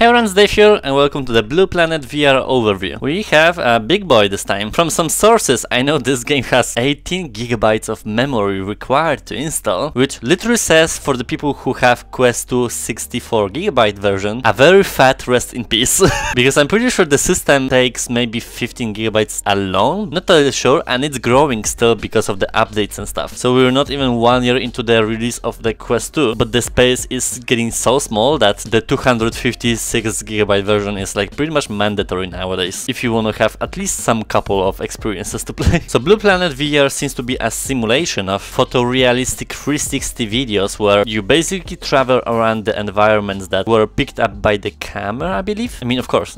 Hey everyone, Dave here and welcome to the Blue Planet VR overview. We have a big boy this time. From some sources I know this game has 18 gigabytes of memory required to install, which literally says for the people who have Quest 2 64 gigabyte version, a very fat rest in peace. Because I'm pretty sure the system takes maybe 15 gigabytes alone, not totally sure, and it's growing still because of the updates and stuff. So we're not even 1 year into the release of the Quest 2, but the space is getting so small that the 256 gigabyte version is like pretty much mandatory nowadays if you want to have at least some couple of experiences to play. So Blue Planet VR seems to be a simulation of photorealistic 360 videos where you basically travel around the environments that were picked up by the camera, I believe. I mean, of course.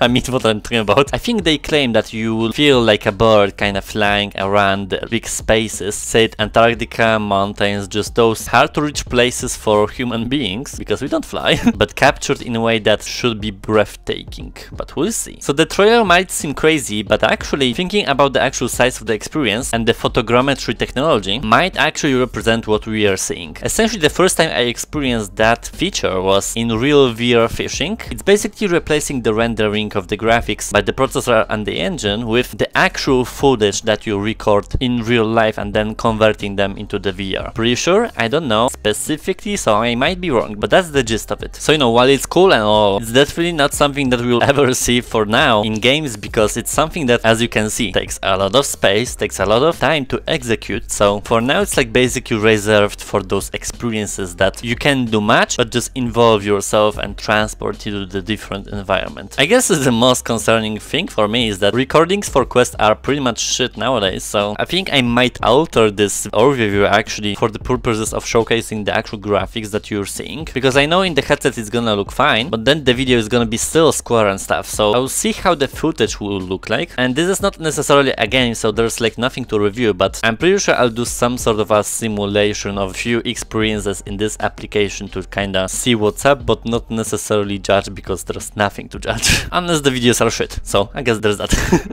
I mean what I'm talking about. I think they claim that you will feel like a bird kind of flying around the big spaces, say it Antarctica, mountains, just those hard to reach places for human beings because we don't fly, but captured in a way that should be breathtaking, but we'll see. So the trailer might seem crazy, but actually thinking about the actual size of the experience and the photogrammetry technology might actually represent what we are seeing. Essentially the first time I experienced that feature was in real VR fishing. It's basically replacing the rendering of the graphics by the processor and the engine with the actual footage that you record in real life and then converting them into the VR. Pretty sure? I don't know specifically, so I might be wrong, but that's the gist of it. So you know, while it's cool and all, it's definitely not something that we'll ever see for now in games, because it's something that, as you can see, takes a lot of space, takes a lot of time to execute. So for now it's like basically reserved for those experiences that you can do much but just involve yourself and transport you to the different environment. I guess the most concerning thing for me is that recordings for Quest are pretty much shit nowadays, so I think I might alter this overview actually for the purposes of showcasing the actual graphics that you're seeing, because I know in the headset it's gonna look fine, but then the video is gonna be still square and stuff, so I'll see how the footage will look like. And this is not necessarily a game, so there's like nothing to review, but I'm pretty sure I'll do some sort of a simulation of few experiences in this application to kinda see what's up, but not necessarily judge, because there's nothing to judge. Unless the videos are shit, so I guess there's that.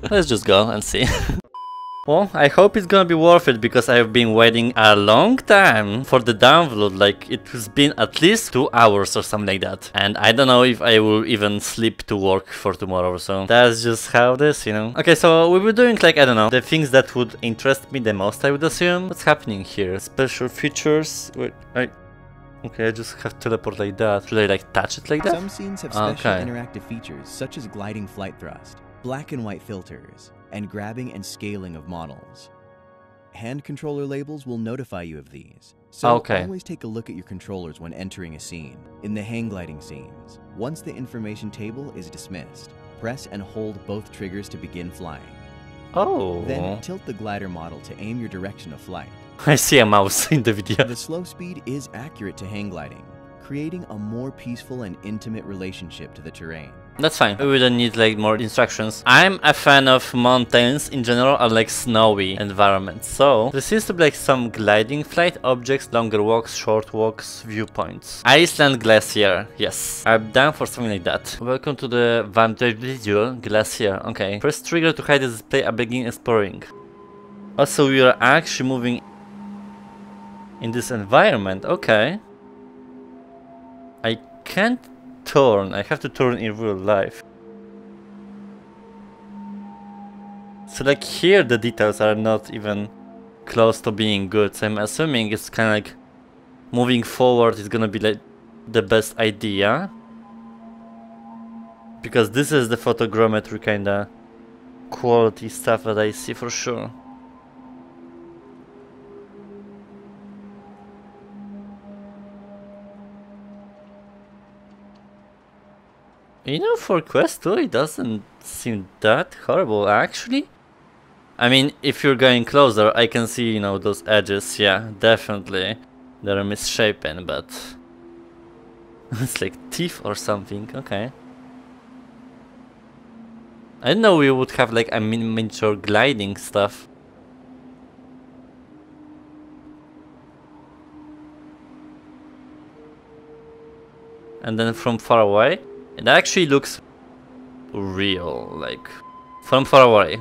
Let's just go and see. Well, I hope it's gonna be worth it, because I've been waiting a long time for the download, like it has been at least 2 hours or something like that. And I don't know if I will even sleep to work for tomorrow, so that's just how this, you know. Okay, so we were doing like, I don't know, the things that would interest me the most, I would assume. What's happening here? Special features? Wait, okay, I just have to teleport like that. Should I like touch it like that? Some scenes have special interactive features such as gliding flight thrust, black and white filters, and grabbing and scaling of models. Hand controller labels will notify you of these, so always take a look at your controllers when entering a scene. In the hang gliding scenes, once the information table is dismissed, press and hold both triggers to begin flying. Oh. Then tilt the glider model to aim your direction of flight. I see a mouse in the video. The slow speed is accurate to hang gliding, creating a more peaceful and intimate relationship to the terrain. That's fine, we don't need like more instructions. I'm a fan of mountains in general, or like snowy environments, so there seems to be like some gliding flight, objects, longer walks, short walks, viewpoints. Iceland Glacier, yes, I'm down for something like that. Welcome to the Vatnajökull Glacier, okay. Press trigger to hide the display and begin exploring. Also, we are actually moving in this environment, okay. I can't turn, I have to turn in real life. So like here the details are not even close to being good, so I'm assuming it's kinda like moving forward is gonna be like the best idea, because this is the photogrammetry kinda quality stuff that I see for sure. You know, for Quest 2 it doesn't seem that horrible actually. I mean, if you're going closer I can see, you know, those edges, yeah, definitely. They're misshapen, but... it's like teeth or something, okay. I didn't know we would have like a miniature gliding stuff. And then from far away. It actually looks real, like, from far away.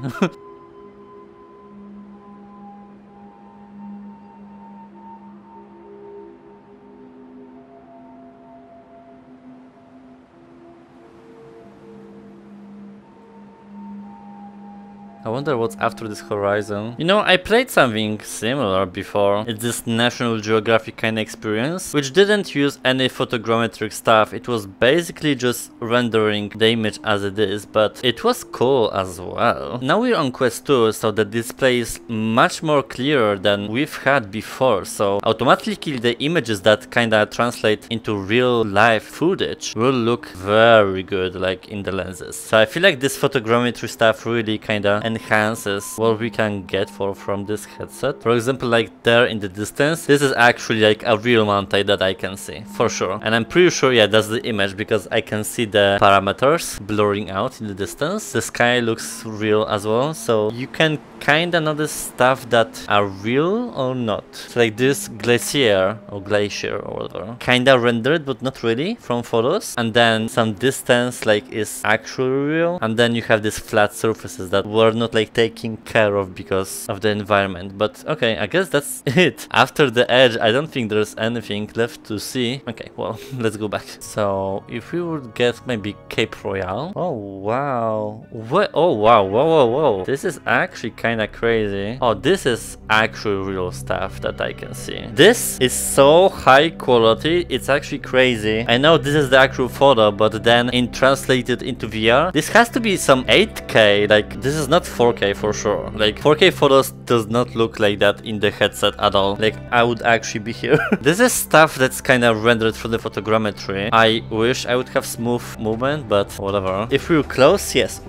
I wonder what's after this horizon. You know, I played something similar before. It's this National Geographic kind of experience, which didn't use any photogrammetric stuff. It was basically just rendering the image as it is, but it was cool as well. Now we're on Quest 2, so the display is much more clearer than we've had before, so automatically the images that kinda translate into real life footage will look very good, like in the lenses. So I feel like this photogrammetry stuff really kinda enhances what we can get from this headset. For example, like there in the distance, this is actually like a real mountain that I can see for sure, and I'm pretty sure, yeah, that's the image because I can see the parameters blurring out in the distance. The sky looks real as well, so you can kinda notice stuff that are real or not. So like this glacier or whatever, kinda rendered but not really from photos, and then some distance like is actually real, and then you have these flat surfaces that were not like taken care of because of the environment. But okay, I guess that's it. After the edge, I don't think there's anything left to see. Okay, well, let's go back. So if we would get maybe Cape Royale. Oh wow. What? Oh wow, whoa, whoa, whoa. This is actually kinda crazy. Oh, this is actually real stuff that I can see. This is so high quality, it's actually crazy. I know this is the actual photo, but then in translated into VR, this has to be some 8K, like this is not 4K for sure. Like 4K photos does not look like that in the headset at all. Like I would actually be here. This is stuff that's kind of rendered from the photogrammetry. I wish I would have smooth movement, but whatever. If we're close, yes.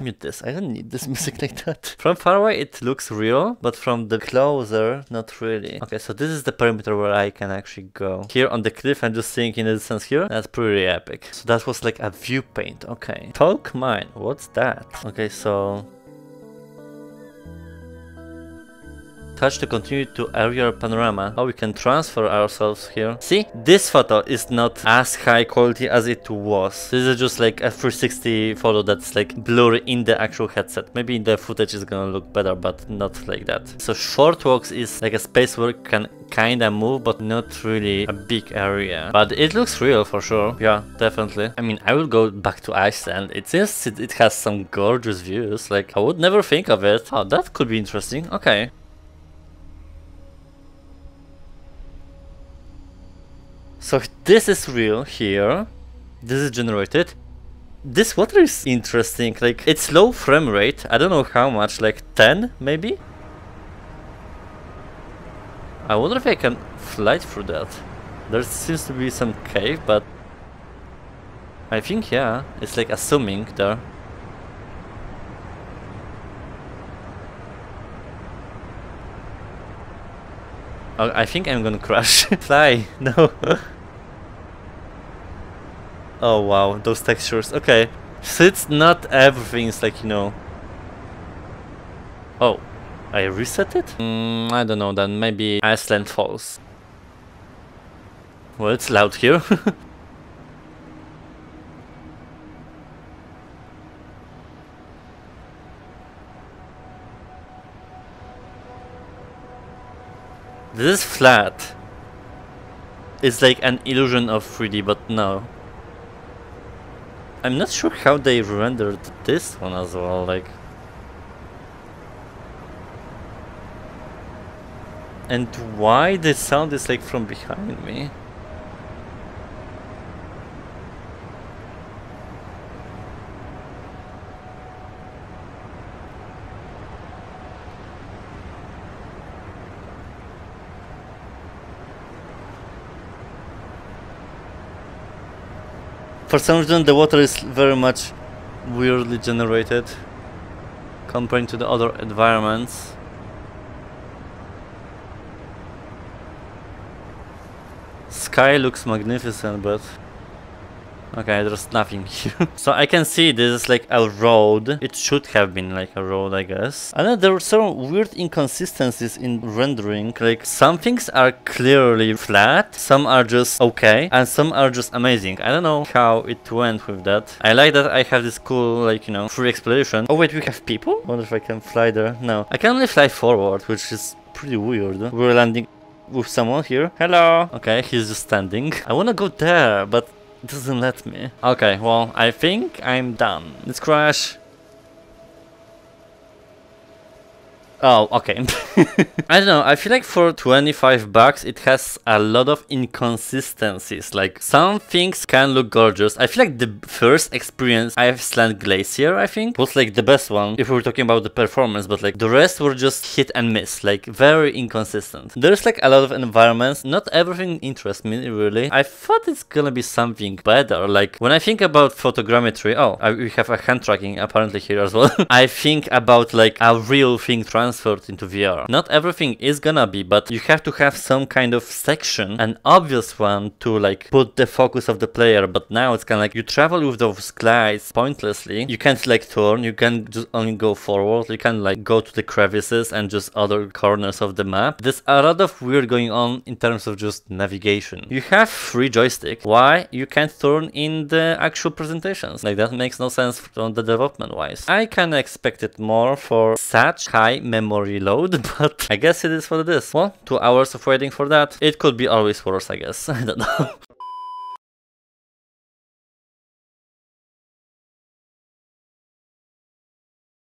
Mute this, I don't need this music like that. From far away it looks real, but from the closer, not really. Okay, so this is the perimeter where I can actually go. Here on the cliff, I'm just seeing in the distance here. That's pretty epic. So that was like a view paint, okay. Talk mine, what's that? Okay, so... touch to continue to aerial panorama. Oh, we can transfer ourselves here. See, this photo is not as high quality as it was. This is just like a 360 photo that's like blurry in the actual headset. Maybe in the footage is gonna look better, but not like that. So short walks is like a space where you can kinda move, but not really a big area. But it looks real for sure. Yeah, definitely. I mean, I will go back to Iceland. It seems it has some gorgeous views. Like I would never think of it. Oh, that could be interesting. Okay. So this is real here, this is generated. This water is interesting, like it's low frame rate, I don't know how much, like 10 maybe? I wonder if I can fly through that. There seems to be some cave, but I think, yeah, it's like assuming there. I think I'm gonna crash. Fly, no. Oh wow, those textures, okay. So it's not everything's like, you know... Oh, I reset it? I don't know, then maybe Iceland falls. Well, it's loud here. This is flat. It's like an illusion of 3D, but no. I'm not sure how they rendered this one as well, like... And why the sound is like from behind me? For some reason the water is very much weirdly generated compared to the other environments. Sky looks magnificent, but... okay, there's nothing here. So I can see this is like a road. It should have been like a road, I guess. I know there are some weird inconsistencies in rendering. Like some things are clearly flat, some are just okay, and some are just amazing. I don't know how it went with that. I like that I have this cool, like, you know, free exploration. Oh wait, we have people? I wonder if I can fly there. No, I can only fly forward, which is pretty weird. We're landing with someone here. Hello. Okay, he's just standing. I wanna go there, but... it doesn't let me. Okay, well, I think I'm done. Let's crash. Oh, okay. I don't know, I feel like for 25 bucks it has a lot of inconsistencies. Like, some things can look gorgeous. I feel like the first experience Iceland Glacier, I think, was like the best one, if we were talking about the performance, but like the rest were just hit and miss, like very inconsistent. There's like a lot of environments, not everything interests me really. I thought it's gonna be something better. Like, when I think about photogrammetry, oh, we have a hand tracking apparently here as well. I think about like a real thing transferred into VR. Not everything is gonna be, but you have to have some kind of section, an obvious one, to like put the focus of the player. But now it's kind of like you travel with those glides pointlessly. You can't like turn, you can just only go forward, you can like go to the crevices and just other corners of the map. There's a lot of weird going on in terms of just navigation. You have free joystick. Why you can't turn in the actual presentations? Like, that makes no sense from the development wise. I kinda expected more for such high memory load, but I guess it is what it is. Well, 2 hours of waiting for that. It could be always worse, I guess. I don't know.